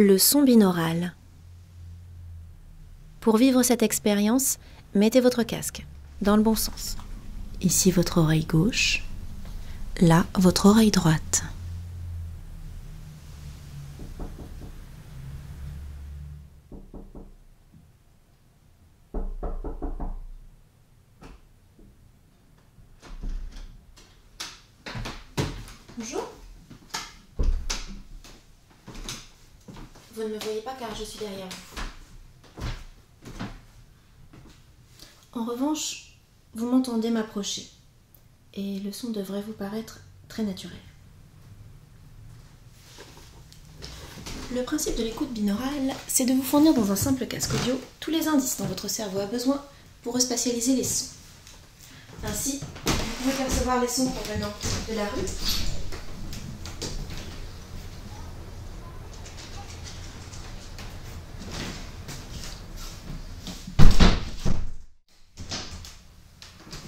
Le son binaural. Pour vivre cette expérience, mettez votre casque, dans le bon sens. Ici votre oreille gauche, là votre oreille droite. Bonjour. Vous ne me voyez pas car je suis derrière vous. En revanche, vous m'entendez m'approcher et le son devrait vous paraître très naturel. Le principe de l'écoute binaurale, c'est de vous fournir dans un simple casque audio tous les indices dont votre cerveau a besoin pour respatialiser les sons. Ainsi, vous pouvez percevoir les sons provenant de la rue,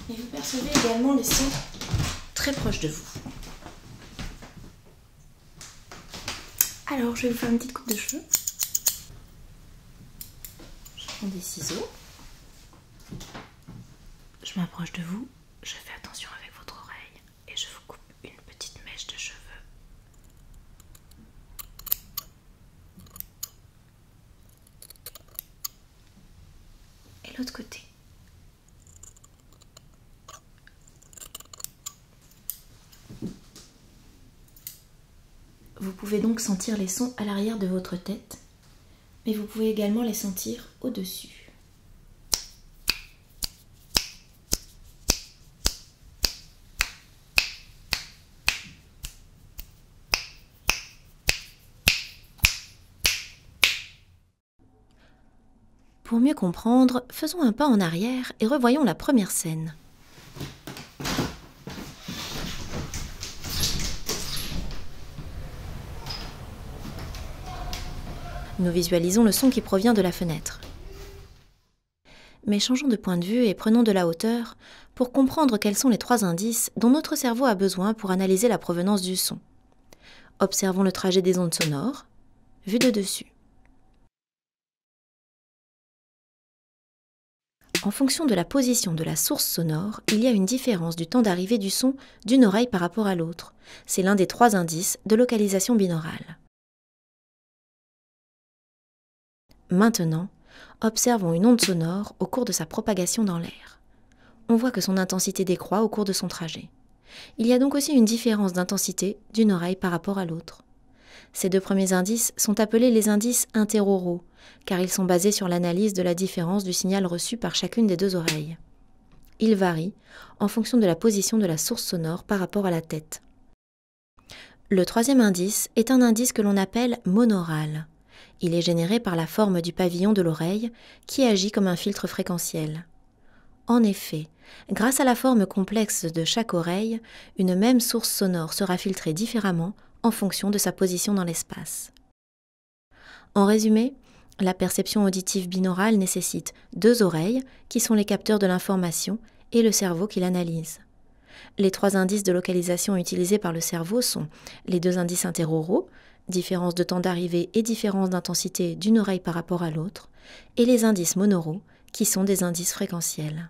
et vous percevez également les sons très proches de vous. Alors, je vais vous faire une petite coupe de cheveux. Je prends des ciseaux. Je m'approche de vous. Je fais attention avec votre oreille et je vous coupe une petite mèche de cheveux. Et l'autre côté. Vous pouvez donc sentir les sons à l'arrière de votre tête, mais vous pouvez également les sentir au-dessus. Pour mieux comprendre, faisons un pas en arrière et revoyons la première scène. Nous visualisons le son qui provient de la fenêtre. Mais changeons de point de vue et prenons de la hauteur pour comprendre quels sont les trois indices dont notre cerveau a besoin pour analyser la provenance du son. Observons le trajet des ondes sonores, vu de dessus. En fonction de la position de la source sonore, il y a une différence du temps d'arrivée du son d'une oreille par rapport à l'autre. C'est l'un des trois indices de localisation binaurale. Maintenant, observons une onde sonore au cours de sa propagation dans l'air. On voit que son intensité décroît au cours de son trajet. Il y a donc aussi une différence d'intensité d'une oreille par rapport à l'autre. Ces deux premiers indices sont appelés les indices interoraux, car ils sont basés sur l'analyse de la différence du signal reçu par chacune des deux oreilles. Ils varient en fonction de la position de la source sonore par rapport à la tête. Le troisième indice est un indice que l'on appelle monaural. Il est généré par la forme du pavillon de l'oreille qui agit comme un filtre fréquentiel. En effet, grâce à la forme complexe de chaque oreille, une même source sonore sera filtrée différemment en fonction de sa position dans l'espace. En résumé, la perception auditive binaurale nécessite deux oreilles qui sont les capteurs de l'information et le cerveau qui l'analyse. Les trois indices de localisation utilisés par le cerveau sont les deux indices interoraux, différence de temps d'arrivée et différence d'intensité d'une oreille par rapport à l'autre, et les indices monoraux, qui sont des indices fréquentiels.